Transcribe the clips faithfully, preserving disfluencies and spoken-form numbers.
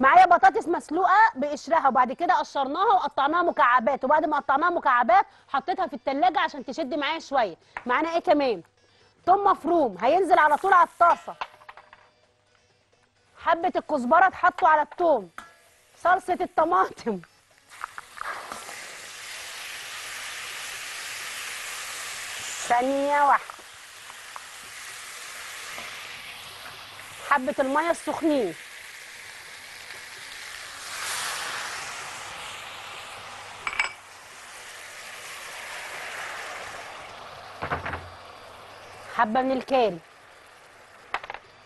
معايا بطاطس مسلوقه بقشرها، وبعد كده قشرناها وقطعناها مكعبات، وبعد ما قطعناها مكعبات حطيتها في التلاجة عشان تشد معايا شويه. معانا ايه كمان؟ ثوم مفروم هينزل على طول على الطاسه. حبه الكزبره اتحطوا على الثوم. صلصه الطماطم، ثانيه واحده. حبه الميه السخنين، حبه من الكاري.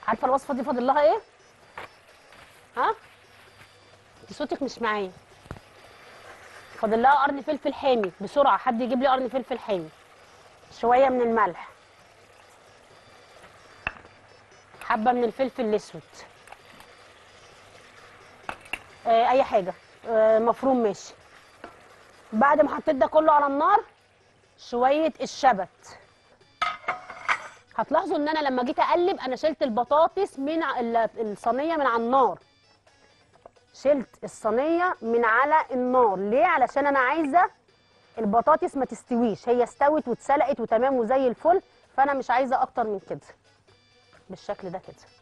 عارفه الوصفه دي فاضل لها ايه؟ ها؟ انت صوتك مش معايا. فاضل لها قرن فلفل حامي، بسرعه حد يجيب لي قرن فلفل حامي. شويه من الملح، حبه من الفلفل الاسود، آه اي حاجه آه مفروم ماشي. بعد ما حطيت ده كله على النار شويه الشبت. هتلاحظوا ان انا لما جيت اقلب انا شلت البطاطس من الصينيه من على النار. شلت الصينيه من على النار، ليه؟ علشان انا عايزه البطاطس ما تستويش، هي استوت واتسلقت وتمام وزي الفل، فانا مش عايزه اكتر من كده بالشكل ده كده.